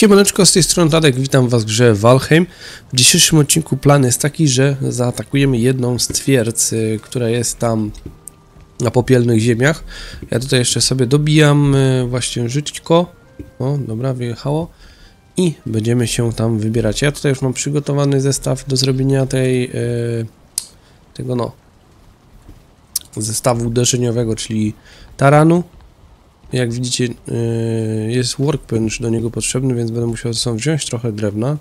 Siemaneczko, z tej strony Tadek, witam was w grze Valheim. W dzisiejszym odcinku plan jest taki, że zaatakujemy jedną z twierdz, która jest tam na popielnych ziemiach. Ja tutaj jeszcze sobie dobijam właśnie żyćko. O, dobra, wyjechało. I będziemy się tam wybierać. Ja tutaj już mam przygotowany zestaw do zrobienia zestawu uderzeniowego, czyli taranu. Jak widzicie, jest workbench do niego potrzebny, więc będę musiał stąd wziąć trochę drewna.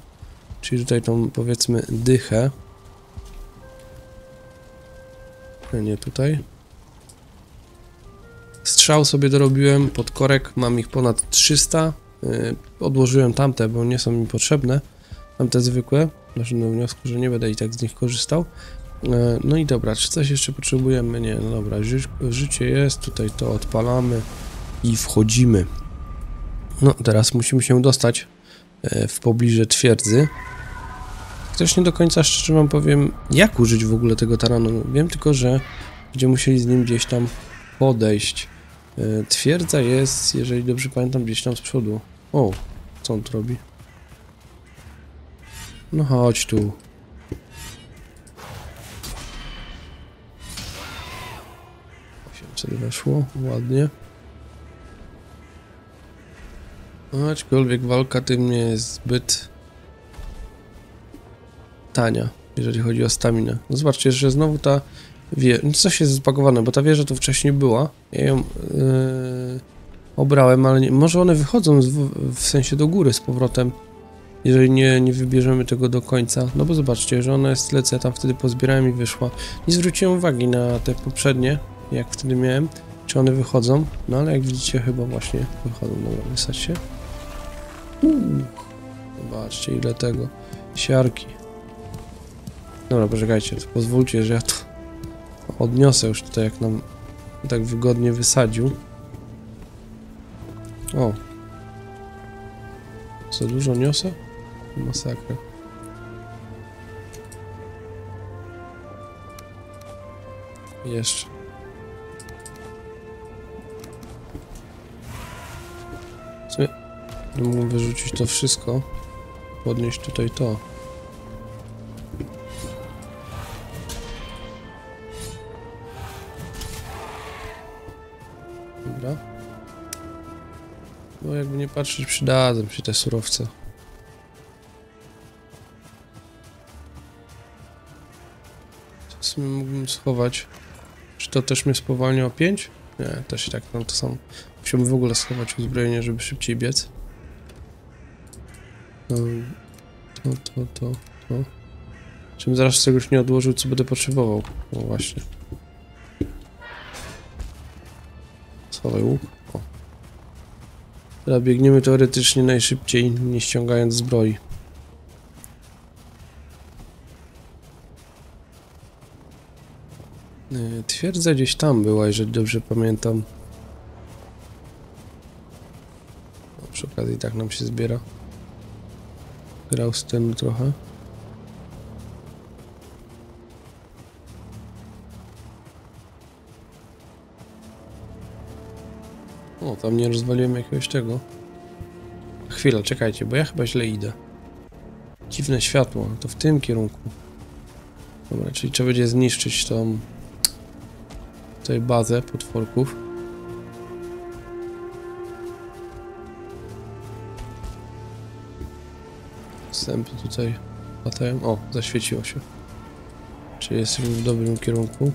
Czyli tutaj tą, powiedzmy, dychę. Nie tutaj. Strzał sobie dorobiłem pod korek, mam ich ponad 300. Odłożyłem tamte, bo nie są mi potrzebne. Tamte zwykłe. Doszedłem do wniosku, że nie będę i tak z nich korzystał. No i dobra, czy coś jeszcze potrzebujemy? Nie, no dobra, życie jest, tutaj to odpalamy. I wchodzimy. No, teraz musimy się dostać w pobliże twierdzy. Też nie do końca szczerze wam powiem, jak użyć w ogóle tego taranu. Wiem tylko, że będziemy musieli z nim gdzieś tam podejść. Twierdza jest, jeżeli dobrze pamiętam, gdzieś tam z przodu. O, co on tu robi? No chodź tu. Sobie weszło, ładnie. Aczkolwiek walka tym nie jest zbyt tania, jeżeli chodzi o staminę. No zobaczcie, że znowu ta wieża, coś jest zbagowane, bo ta wieża to wcześniej była. Ja ją obrałem, ale nie, może one wychodzą w sensie do góry z powrotem, jeżeli nie wybierzemy tego do końca. No bo zobaczcie, że ona jest lecę, ja tam wtedy pozbierałem i wyszła. Nie zwróciłem uwagi na te poprzednie, jak wtedy miałem, czy one wychodzą. No ale jak widzicie, chyba właśnie wychodzą. Dobra, wysać się. Zobaczcie, ile tego. Siarki. Dobra, poczekajcie, to pozwólcie, że ja to odniosę już tutaj, jak nam tak wygodnie wysadził. O. Co dużo niosę? Masakra. Jeszcze. Mógłbym wyrzucić to wszystko, podnieść tutaj to. Dobra. No jakby nie patrzeć, przydadzą się te surowce. W sumie mógłbym schować. Czy to też mnie spowalnia o 5? Nie, też i tak mam to samo. Musiałbym w ogóle schować uzbrojenie, żeby szybciej biec. To. Czym zaraz czegoś nie odłożył, co będę potrzebował. No właśnie. Schowaj łuk. O. Teraz biegniemy teoretycznie najszybciej, nie ściągając zbroi. Twierdza gdzieś tam była, jeżeli dobrze pamiętam. No, przy okazji tak nam się zbiera. Grał z tym trochę. O, tam nie rozwaliłem jakiegoś tego. Chwila, czekajcie, bo ja chyba źle idę. Dziwne światło, to w tym kierunku. Dobra, czyli trzeba będzie zniszczyć tą... tutaj bazę potworków. Zęby tutaj latają. O, zaświeciło się. Czyli jesteśmy w dobrym kierunku.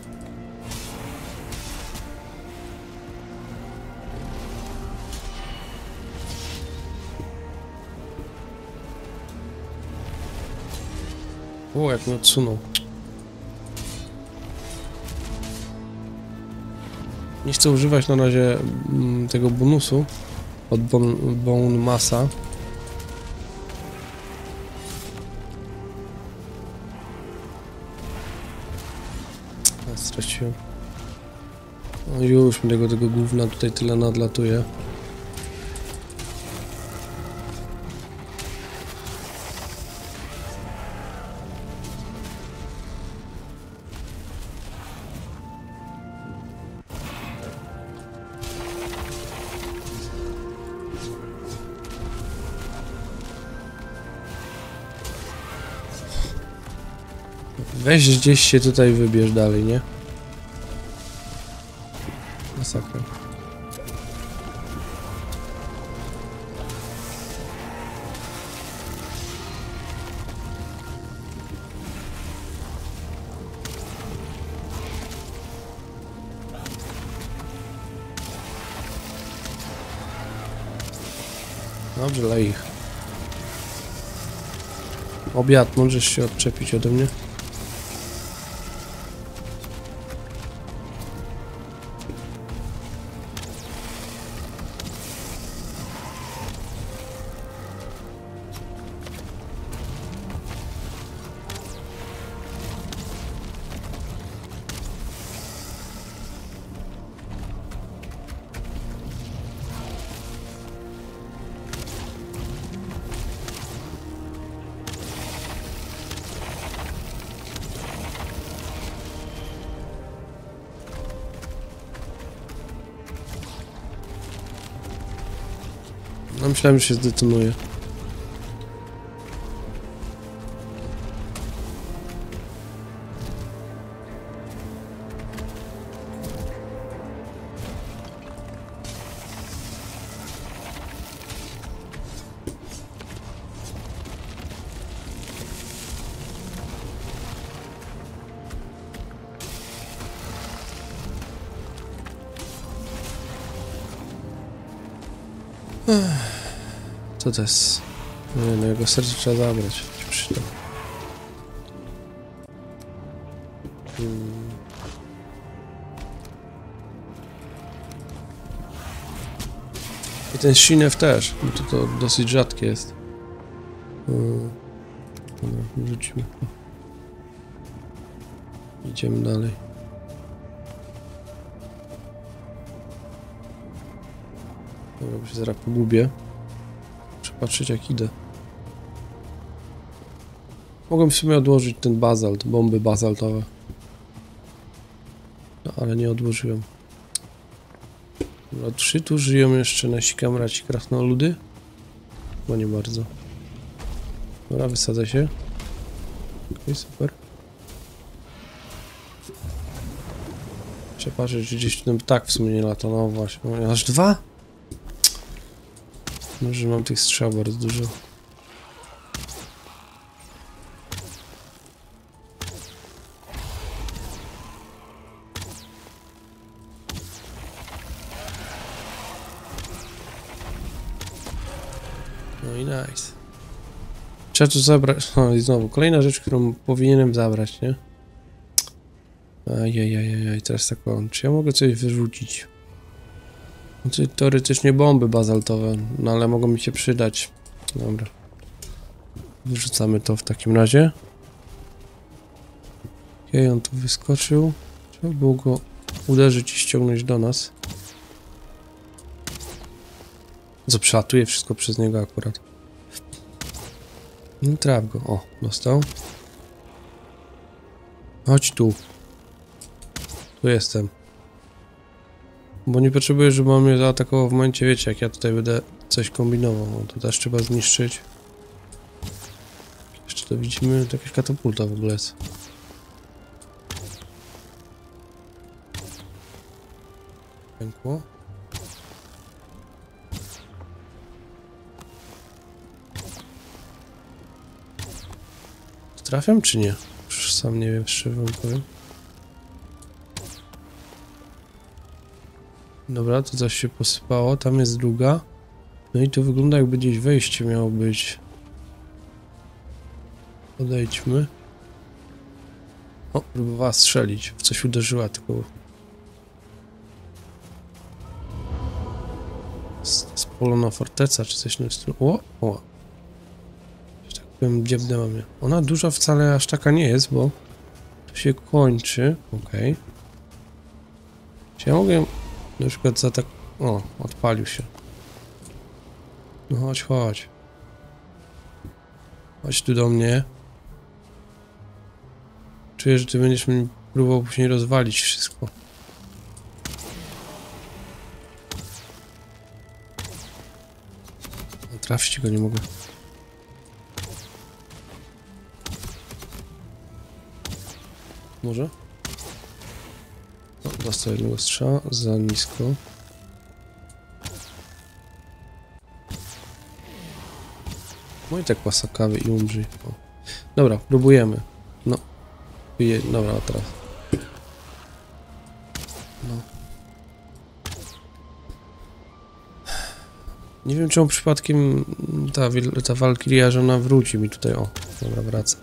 O, jak mnie odsunął. Nie chcę używać na razie tego bonusu od Bone Massa. Straciłem. No już mi tego gówna tutaj tyle nadlatuje. Weź gdzieś się tutaj wybierz dalej, nie? Masakra. Dobrze, lej ich. Obiad, możesz się odczepić ode mnie. Myślałem, że się zdetonuje. Co to jest? Nie, no jego serce trzeba zabrać. Przy tym. I ten Shinew też, bo to dosyć rzadkie jest. Dobra, wrzucimy. Idziemy dalej. Dobra, bo się zaraz pogubię. Patrzeć jak idę. Mogłem w sumie odłożyć ten bazalt, bomby bazaltowe. No, ale nie odłożyłem. Dobra, trzy tu żyją jeszcze nasi kamraci krasnoludy? Bo nie bardzo. Dobra, wysadzę się. Okej, super. Trzeba patrzeć, czy gdzieś ten ptak w sumie nie lata. No właśnie, aż dwa? Może mam tych strzał bardzo dużo. No i nice. Trzeba tu zabrać. No i znowu kolejna rzecz, którą powinienem zabrać, nie? Ajajajaj, teraz tak mam. Czy ja mogę coś wyrzucić? Teoretycznie bomby bazaltowe, no ale mogą mi się przydać. Dobra. Wyrzucamy to w takim razie. Okej, on tu wyskoczył. Trzeba było go uderzyć i ściągnąć do nas. Co, przelatuje wszystko przez niego akurat. No traf go. O, dostał. Chodź tu. Tu jestem. Bo nie potrzebuję, żeby on mnie zaatakował w momencie, wiecie, jak ja tutaj będę coś kombinował. No, to też trzeba zniszczyć. Jeszcze to widzimy, to jakaś katapulta w ogóle jest. Pękło. Trafiam czy nie? Już sam nie wiem, jeszcze wam powiem. Dobra, to coś się posypało, tam jest druga. No i to wygląda jakby gdzieś wejście miało być. Podejdźmy. O, próbowała strzelić, w coś uderzyła tylko. Spolona forteca czy coś na stylu. O, o. Że tak powiem, dziebne mam je. Ona duża wcale aż taka nie jest, bo to się kończy. Okej. Czy ja mogę... Na przykład za tak... O, odpalił się. No chodź, chodź. Chodź tu do mnie. Czuję, że ty będziesz mi próbował później rozwalić wszystko. Trafić go nie mogę. może? O, dostał jednego strzała, za nisko. No i tak pasakawy i umrzyj. O. Dobra, próbujemy. No. Dobra, teraz. No. Nie wiem, czemu przypadkiem ta Valkyria, że ona wróci mi tutaj. O, dobra, wraca.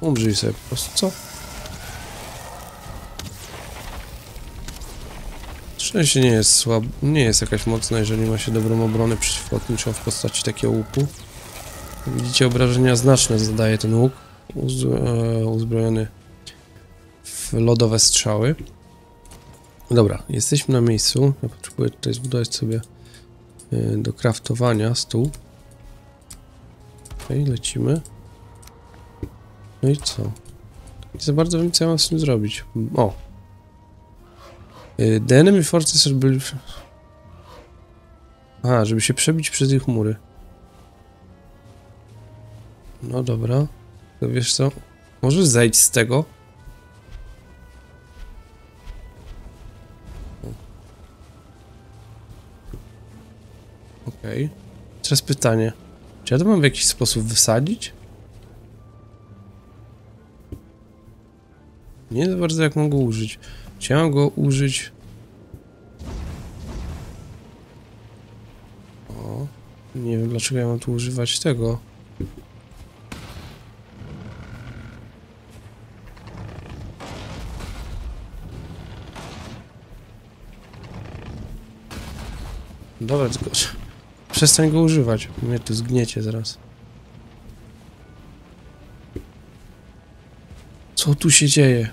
Umrzyj sobie po prostu, co? Szczęście nie jest słaba, nie jest jakaś mocna, jeżeli ma się dobrą obronę przeciwlotniczą w postaci takiego łuku. Jak widzicie, obrażenia znaczne zadaje ten łuk, uzbrojony w lodowe strzały. Dobra, jesteśmy na miejscu. Ja potrzebuję tutaj zbudować sobie do craftowania stół. Okej, lecimy. No i co? Nie za bardzo wiem, co ja mam z tym zrobić. O! The enemy forces byli... Aha, żeby się przebić przez ich mury. No dobra. To wiesz co? Możesz zejść z tego? Okej. Okay. Teraz pytanie. Czy ja to mam w jakiś sposób wysadzić? Nie za bardzo jak mam go użyć. Chciałem go użyć. O, nie wiem dlaczego ja mam tu używać tego. Dobra, tylko przestań go używać. Mnie tu zgniecie zaraz. Co tu się dzieje?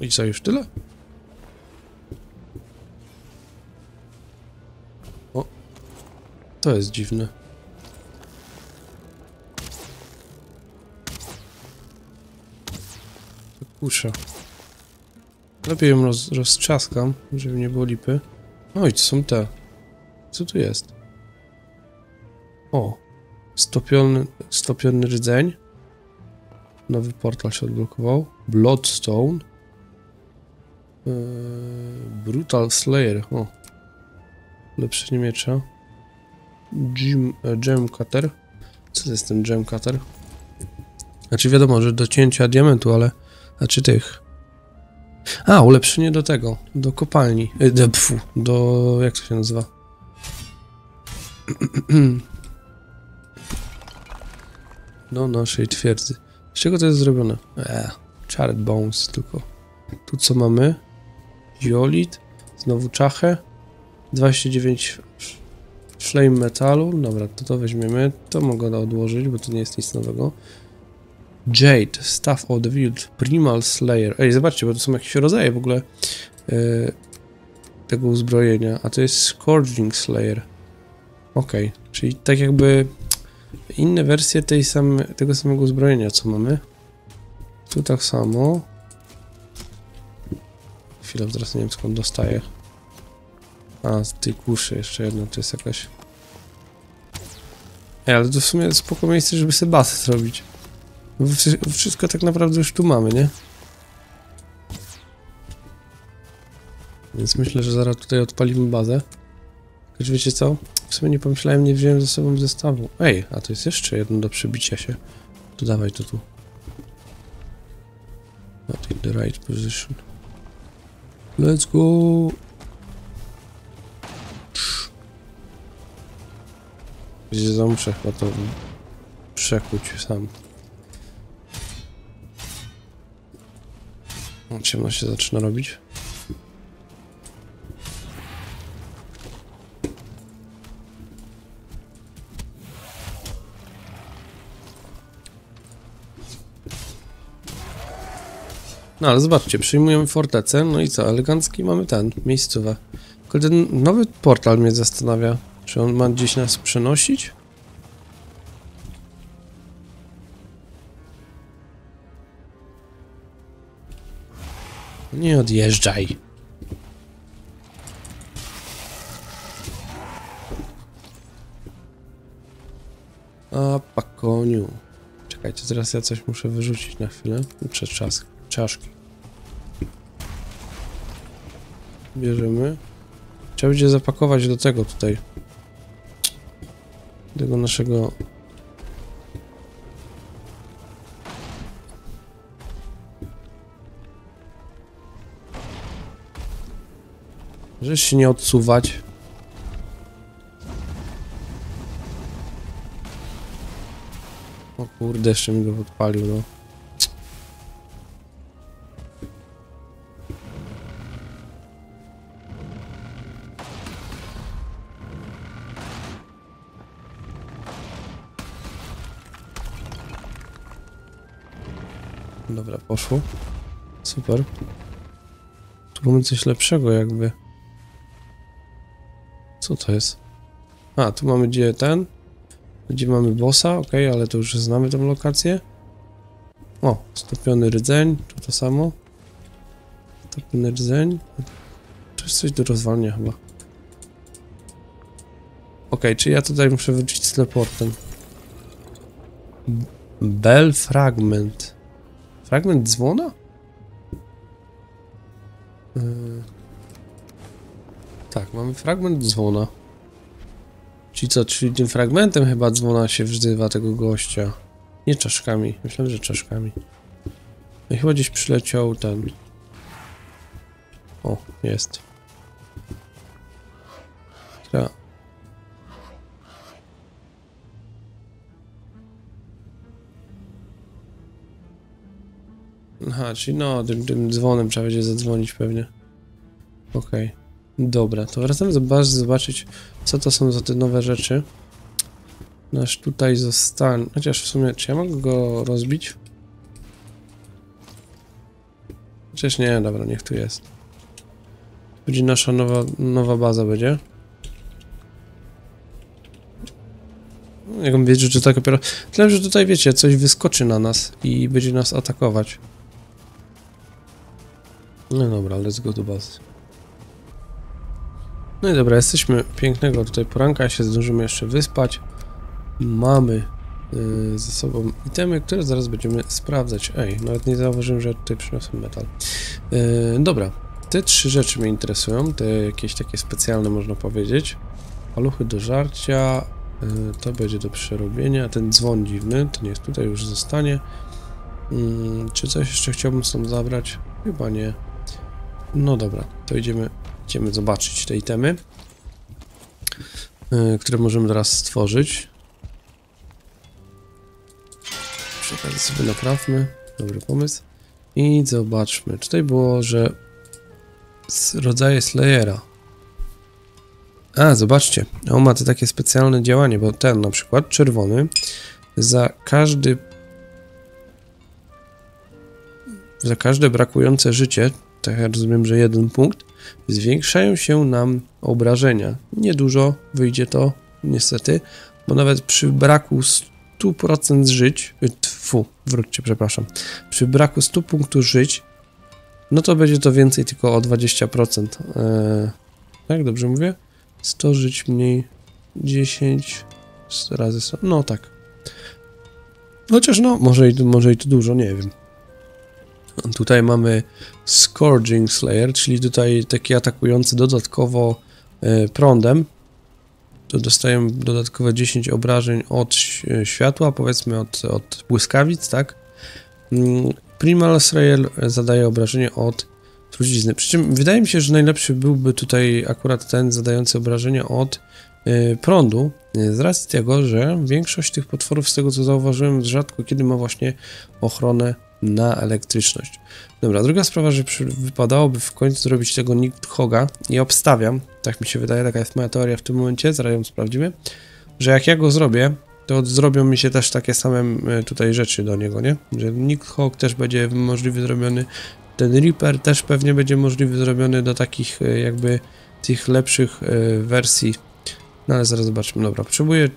I co, już tyle? O, to jest dziwne. Kusza. Lepiej ją roztrzaskam, żeby nie było lipy. No i to są te. Co tu jest? O, stopiony rdzeń. Nowy portal się odblokował. Bloodstone. Brutal Slayer. O. Ulepszenie miecza. Gem Cutter. Co to jest ten Gem Cutter? Znaczy wiadomo, że do cięcia diamentu, ale... Znaczy tych... A, ulepszenie do tego. Do kopalni. Do... Jak to się nazywa? Do naszej twierdzy. Z czego to jest zrobione? Charred Bones tylko. Tu co mamy? Jolit. Znowu czachę. 29 Flame Metalu. Dobra, to weźmiemy. To mogę odłożyć, bo to nie jest nic nowego. Jade, Staff of the Wild, Primal Slayer. Ej, zobaczcie, bo to są jakieś rodzaje w ogóle tego uzbrojenia. A to jest Scourging Slayer. Okej, okay. Czyli tak jakby inne wersje tego samego uzbrojenia, co mamy. Tu tak samo. Chwilę, teraz nie wiem skąd dostaję. A, z tej kuszy jeszcze jedna, to jest jakaś... Ej, ale to w sumie spoko miejsce, żeby sobie basę zrobić. Wszystko tak naprawdę już tu mamy, nie? Więc myślę, że zaraz tutaj odpalimy bazę. Choć wiecie co? W sumie nie pomyślałem, nie wziąłem ze sobą zestawu. Ej, a to jest jeszcze jedno do przebicia się. To dawaj to tu. Not in the right position. Let's go! Wiecie co? Muszę chyba to przekuć sam. Ciemno się zaczyna robić. No ale zobaczcie, przyjmujemy fortecę, no i co, elegancki mamy ten, miejscowe. Tylko ten nowy portal mnie zastanawia, czy on ma gdzieś nas przenosić? Nie odjeżdżaj. A, pa koniu. Czekajcie, zaraz ja coś muszę wyrzucić na chwilę. Przez czaszki. Bierzemy. Trzeba będzie zapakować do tego tutaj. Tego naszego... Żeś się nie odsuwać. O kurde, jeszcze mi go podpalił, no. Dobra, poszło. Super. Tu mamy coś lepszego jakby. Co to jest? A, tu mamy gdzie ten. Gdzie mamy bossa, ok, ale to już znamy tę lokację. O, stopiony rdzeń, to to samo. Stopiony rdzeń. To jest coś do rozwalnia chyba. Ok, czy ja tutaj muszę wrócić z teleportem. Bell Fragment. Fragment dzwona? Tak, mamy fragment dzwona. Czyli co, czyli tym fragmentem chyba dzwona się wzywa tego gościa. Nie czaszkami, myślałem, że czaszkami. No i chyba gdzieś przyleciał ten... O, jest. Tak. Aha, czyli no, tym dzwonem trzeba będzie zadzwonić pewnie. Okej. Okay. Dobra, to wracamy zobaczyć, co to są za te nowe rzeczy. Nasz tutaj zostanie... Chociaż w sumie, czy ja mogę go rozbić? Chociaż nie, dobra, niech tu jest. Będzie nasza nowa baza, będzie. Jak on wiedział, że tak dopiero... Tyle, że tutaj, wiecie, coś wyskoczy na nas i będzie nas atakować. No dobra, let's go do bazy. No i dobra, jesteśmy pięknego tutaj poranka, się zdążymy jeszcze wyspać. Mamy ze sobą itemy, które zaraz będziemy sprawdzać. Ej, nawet nie zauważyłem, że tutaj przyniosłem metal. Dobra, te trzy rzeczy mnie interesują, te jakieś takie specjalne można powiedzieć. Paluchy do żarcia, to będzie do przerobienia, ten dzwon dziwny, to nie jest tutaj, już zostanie. Czy coś jeszcze chciałbym stąd zabrać? Chyba nie. No dobra, to idziemy. Chcemy zobaczyć te itemy, które możemy teraz stworzyć. Przekażę sobie, naprawmy. Dobry pomysł. I zobaczmy. Tutaj było, że rodzaje Slayera. A, zobaczcie. On ma te takie specjalne działanie, bo ten na przykład czerwony za każde brakujące życie, tak ja rozumiem, że jeden punkt, zwiększają się nam obrażenia. Niedużo wyjdzie to, niestety, bo nawet przy braku 100% żyć, przy braku 100 punktów żyć, no to będzie to więcej tylko o 20%. Tak, dobrze mówię? 100 żyć mniej, 10 razy 100, no tak. Chociaż no, może i to dużo, nie wiem. Tutaj mamy Scourging Slayer, czyli tutaj taki atakujący dodatkowo prądem. To dostajemy dodatkowe 10 obrażeń od światła, powiedzmy od błyskawic, tak? Primal Slayer zadaje obrażenie od trucizny. Przy czym wydaje mi się, że najlepszy byłby tutaj akurat ten zadający obrażenie od prądu, z racji tego, że większość tych potworów, z tego co zauważyłem, rzadko kiedy ma właśnie ochronę na elektryczność. Dobra, druga sprawa, że wypadałoby w końcu zrobić tego Nidhogga i obstawiam, tak mi się wydaje, taka jest moja teoria w tym momencie, zaraz ją sprawdzimy, że jak ja go zrobię, to zrobią mi się też takie same tutaj rzeczy do niego, nie? Że Nidhogg też będzie możliwy zrobiony, ten Reaper też pewnie będzie możliwy zrobiony do takich jakby tych lepszych wersji. No ale zaraz zobaczmy. Dobra, potrzebuję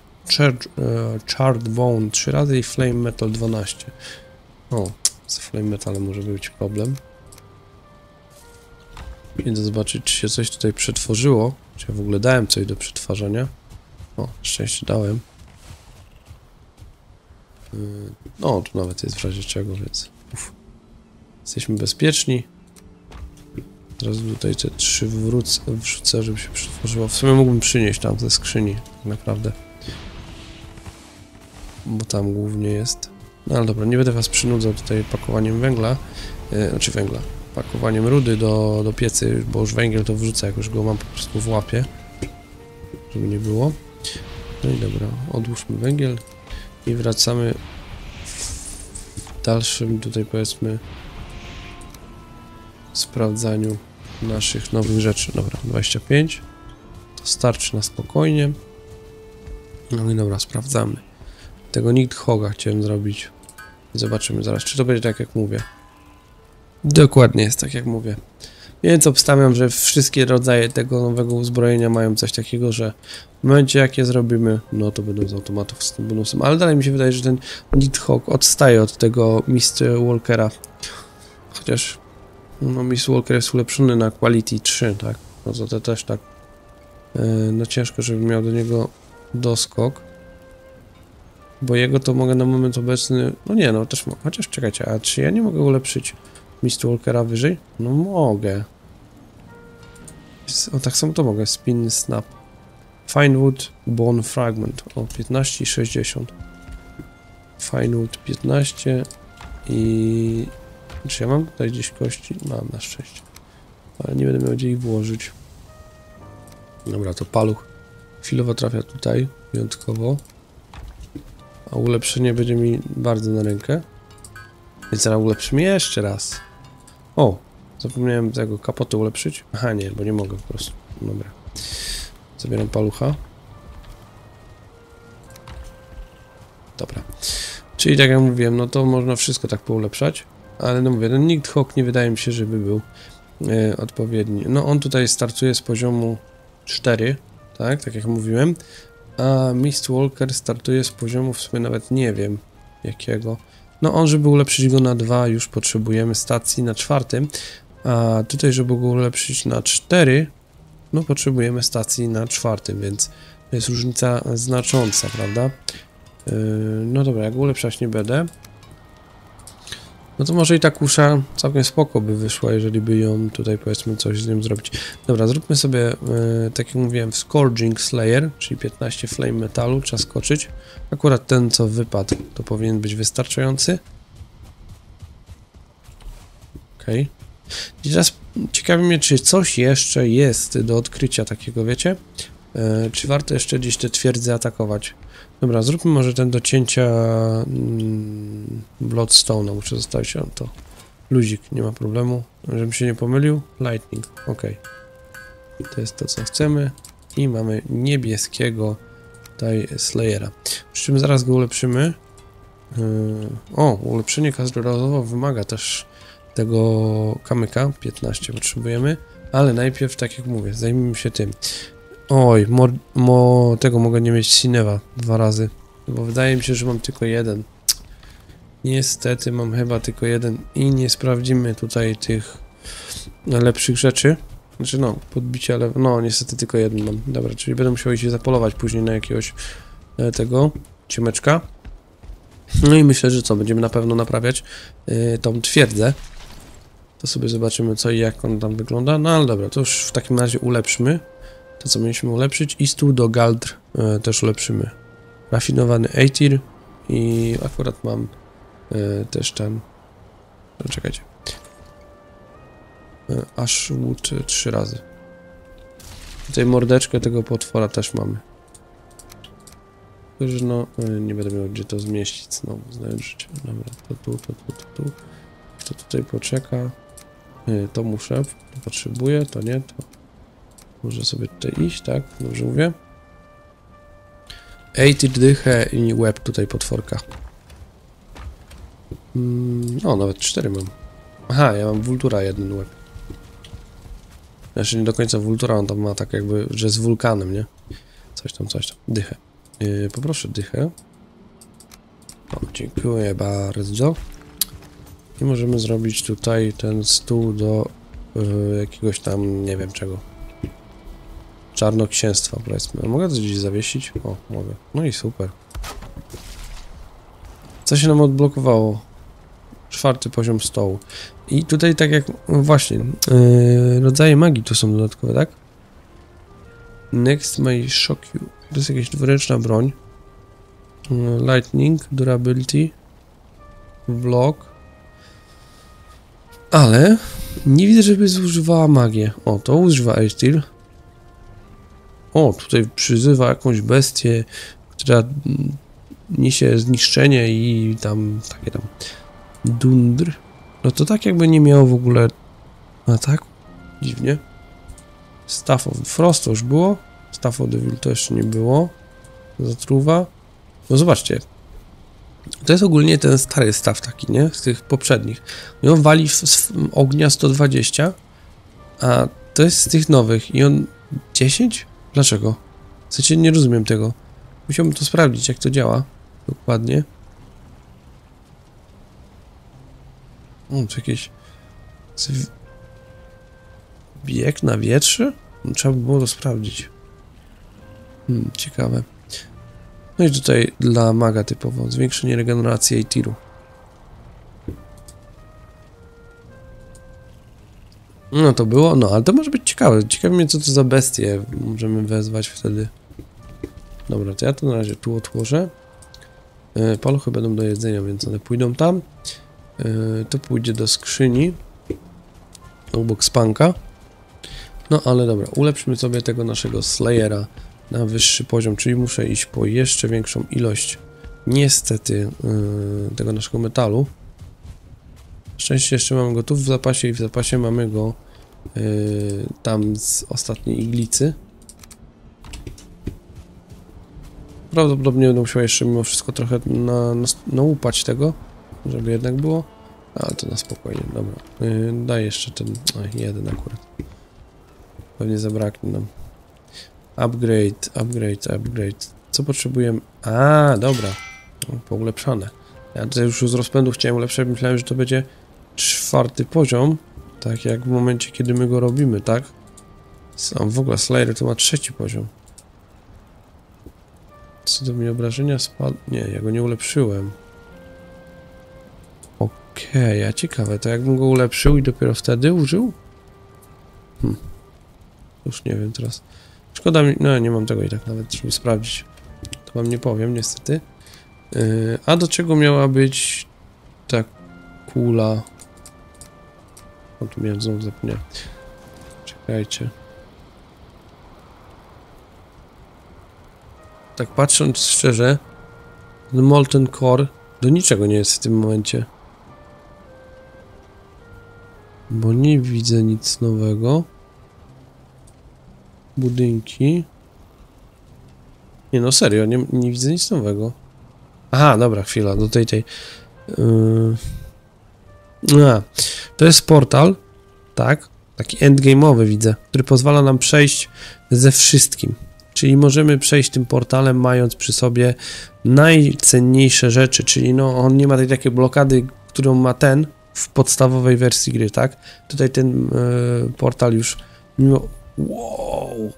Charred Bone 3 razy i Flame Metal 12. O, z Flame Metalem może być problem. Idę zobaczyć, czy się coś tutaj przetworzyło. Czy ja w ogóle dałem coś do przetwarzania. O, szczęście dałem. No, tu nawet jest w razie czego, więc... Uf. Jesteśmy bezpieczni. Teraz tutaj te trzy wrzucę, żeby się przetworzyło. W sumie mógłbym przynieść tam ze skrzyni, tak naprawdę. Bo tam głównie jest. No ale dobra, nie będę was przynudzał tutaj pakowaniem węgla. Znaczy węgla. Pakowaniem rudy do piecy, bo już węgiel to wrzucę, jak już go mam po prostu w łapie. Żeby nie było. No i dobra, odłóżmy węgiel. I wracamy w dalszym tutaj, powiedzmy, sprawdzaniu naszych nowych rzeczy. Dobra, 25. To starczy na spokojnie. No i dobra, sprawdzamy. Tego Nidhogga chciałem zrobić. Zobaczymy zaraz, czy to będzie tak, jak mówię. Dokładnie jest tak, jak mówię. Więc obstawiam, że wszystkie rodzaje tego nowego uzbrojenia mają coś takiego, że w momencie jak je zrobimy, no to będą z automatów z tym bonusem. Ale dalej mi się wydaje, że ten Nidhogg odstaje od tego Mistwalkera. Chociaż no, Mistwalker jest ulepszony na Quality 3, tak? No to te też tak. No ciężko, żebym miał do niego doskok. Bo jego to mogę na moment obecny... No nie, no też mogę. Chociaż czekajcie, a czy ja nie mogę ulepszyć Mistwalkera wyżej? No mogę. O, tak samo to mogę. Spin, snap. Finewood Bone Fragment. O, 15 i 60. Finewood 15 i... Czy ja mam tutaj gdzieś kości? Mam, na szczęście. Ale nie będę miał gdzie ich włożyć. Dobra, to paluch chwilowo trafia tutaj, wyjątkowo. A ulepszenie będzie mi bardzo na rękę. Więc teraz ulepszymy jeszcze raz. O, zapomniałem tego kapotu ulepszyć. Aha, nie, bo nie mogę po prostu. Dobra. Zabieram palucha. Dobra. Czyli tak jak mówiłem, no to można wszystko tak poulepszać. Ale no mówię, ten Nidhogg nie wydaje mi się, żeby był odpowiedni. No on tutaj startuje z poziomu 4, tak jak mówiłem. A Mistwalker startuje z poziomu, w sumie nawet nie wiem jakiego. No on, żeby ulepszyć go na 2, już potrzebujemy stacji na 4. A tutaj, żeby go ulepszyć na 4, no potrzebujemy stacji na 4, więc to jest różnica znacząca, prawda? No dobra, jak go ulepszać nie będę. No to może i ta kusza całkiem spoko by wyszła, jeżeli by ją tutaj, powiedzmy, coś z nią zrobić. Dobra, zróbmy sobie, tak jak mówiłem, Scourging Slayer, czyli 15 Flame Metalu, trzeba skoczyć. Akurat ten, co wypadł, to powinien być wystarczający. Okej. I teraz ciekawi mnie, czy coś jeszcze jest do odkrycia takiego, wiecie? Czy warto jeszcze gdzieś te twierdze atakować? Dobra, zróbmy może ten do cięcia Bloodstone'a, muszę zostawić on to. Luzik, nie ma problemu. Żebym się nie pomylił. Lightning, ok. To jest to, co chcemy. I mamy niebieskiego tutaj Slayera. Przy czym zaraz go ulepszymy. O, ulepszenie każdorazowo wymaga też tego kamyka. 15 potrzebujemy. Ale najpierw, tak jak mówię, zajmijmy się tym. Oj, tego mogę nie mieć Sinewa 2 razy, bo wydaje mi się, że mam tylko jeden. Niestety mam chyba tylko jeden i nie sprawdzimy tutaj tych lepszych rzeczy. Znaczy no, podbicie, ale no niestety tylko jeden mam. Dobra, czyli będę musiał się zapolować później na jakiegoś tego ciemeczka. No i myślę, że co, będziemy na pewno naprawiać tą twierdzę. To sobie zobaczymy co i jak on tam wygląda. No ale dobra, to już w takim razie ulepszmy. To co mieliśmy ulepszyć i stół do Galdr też ulepszymy. Rafinowany Aether i akurat mam też ten... Czekajcie. Ash Wood 3 razy. Tutaj mordeczkę tego potwora też mamy. Tylko że no nie będę miał gdzie to zmieścić znowu, znajdziecie. Dobra, to tutaj poczeka. To muszę, to potrzebuję, to nie, to... Może sobie tutaj iść, tak? Dobrze mówię. Ej, ty dychę i łeb tutaj potworka. O, nawet 4 mam. Aha, ja mam Vultura 1 łeb. Znaczy nie do końca Vultura, on tam ma tak jakby, że z wulkanem, nie? Coś tam. Dychę. Poproszę dychę. O, dziękuję bardzo. I możemy zrobić tutaj ten stół do jakiegoś tam, nie wiem czego. Czarnoksięstwa, powiedzmy. Mogę to gdzieś zawiesić? O, mogę. No i super. Co się nam odblokowało? 4. poziom stołu. I tutaj tak jak... No właśnie, rodzaje magii tu są dodatkowe, tak? Next may shock you. To jest jakaś dwuręczna broń. Lightning, durability, block. Ale nie widzę, żeby zużywała magię. O, to używa Air Steel. O, tutaj przyzywa jakąś bestię, która niesie zniszczenie i tam, takie tam dundr. No to tak jakby nie miało w ogóle ataku. Dziwnie. Staff of Frost to już było. Staff of the Wild to jeszcze nie było. Zatruwa. No zobaczcie. To jest ogólnie ten stary staw taki, nie? Z tych poprzednich. I on wali z ognia 120, a to jest z tych nowych. I on... 10? Dlaczego? W sensie nie rozumiem tego. Musiałbym to sprawdzić, jak to działa. Dokładnie. O, to jakieś... Bieg na wietrze? Trzeba by było to sprawdzić. Ciekawe. No i tutaj dla maga typowo. Zwiększenie regeneracji i tiru. No to było, no ale to może być ciekawe. Ciekawe mnie, co to za bestie możemy wezwać wtedy. Dobra, to ja to na razie tu odłożę. Paluchy będą do jedzenia, więc one pójdą tam. To pójdzie do skrzyni. Obok spanka. No ale dobra, ulepszmy sobie tego naszego Slayera na wyższy poziom, czyli muszę iść po jeszcze większą ilość, niestety, tego naszego metalu. Na szczęście jeszcze mamy go tu w zapasie i w zapasie mamy go tam z ostatniej iglicy. Prawdopodobnie będę musiał jeszcze mimo wszystko trochę nałupać tego, żeby jednak było. Ale to na spokojnie, dobra. Daj jeszcze ten, jeden akurat. Pewnie zabraknie nam. Upgrade, upgrade, upgrade. Co potrzebujemy? A, dobra. Poulepszane. Ja tutaj już z rozpędu chciałem ulepszać, myślałem, że to będzie 4. poziom. Tak jak w momencie, kiedy my go robimy, tak? Sam w ogóle Slayer to ma 3. poziom. Co do mnie obrażenia spadł? Nie, ja go nie ulepszyłem. Okej, a ciekawe, to jakbym go ulepszył i dopiero wtedy użył? Już nie wiem teraz. Szkoda mi, no nie mam tego i tak nawet, żeby sprawdzić. To wam nie powiem, niestety. A do czego miała być ta kula? O, tu miałem, znowu zapomniałem. Czekajcie. Tak patrząc szczerze, Molten Core do niczego nie jest w tym momencie. Bo nie widzę nic nowego. Budynki. Nie no, serio, nie widzę nic nowego. Aha, dobra, chwila, do tej. To jest portal, tak? Taki endgame'owy widzę, który pozwala nam przejść ze wszystkim. Czyli możemy przejść tym portalem, mając przy sobie najcenniejsze rzeczy, czyli no, on nie ma tej takiej blokady, którą ma ten w podstawowej wersji gry, tak? Tutaj ten portal już mimo... Wow,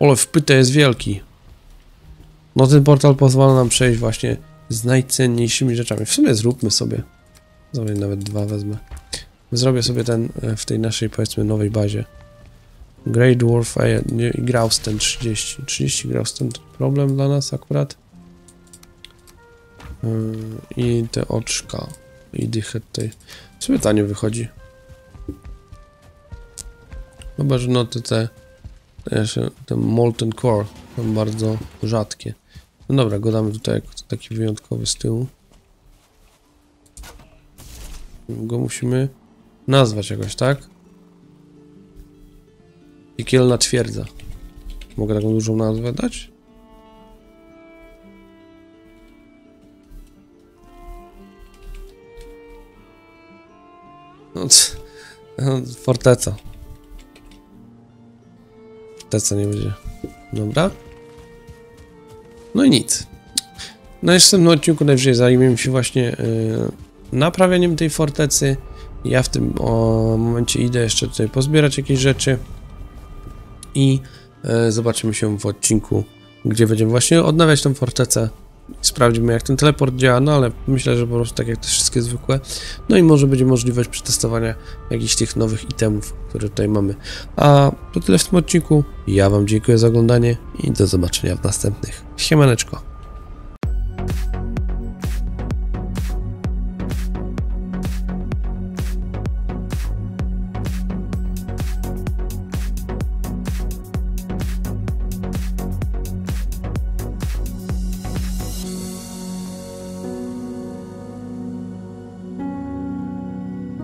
ale wpyte jest wielki. No ten portal pozwala nam przejść właśnie z najcenniejszymi rzeczami. W sumie zróbmy sobie. Zobacz, nawet 2 wezmę. Zrobię sobie ten w tej naszej, powiedzmy, nowej bazie. Grade Warfare i Grausten 30. 30 Grausten to problem dla nas akurat. I te oczka. I dychę tutaj. W sumie tanie wychodzi. Chyba, że noty te Molten Core są bardzo rzadkie. No dobra, go damy tutaj jako taki wyjątkowy z tyłu. Go musimy nazwać jakoś, tak? Piekielna twierdza. Mogę taką dużą nazwę dać? No forteca. Forteca nie będzie. Dobra. No i nic. Na następnym odcinku najwyżej zajmiemy się właśnie naprawianiem tej fortecy Ja w tym momencie idę jeszcze tutaj pozbierać jakieś rzeczy i zobaczymy się w odcinku, gdzie będziemy właśnie odnawiać tą fortecę. Sprawdzimy, jak ten teleport działa, no ale myślę, że po prostu tak jak te wszystkie zwykłe. No i może będzie możliwość przetestowania jakichś tych nowych itemów, które tutaj mamy. A to tyle w tym odcinku. Ja Wam dziękuję za oglądanie i do zobaczenia w następnych. Siemaneczko.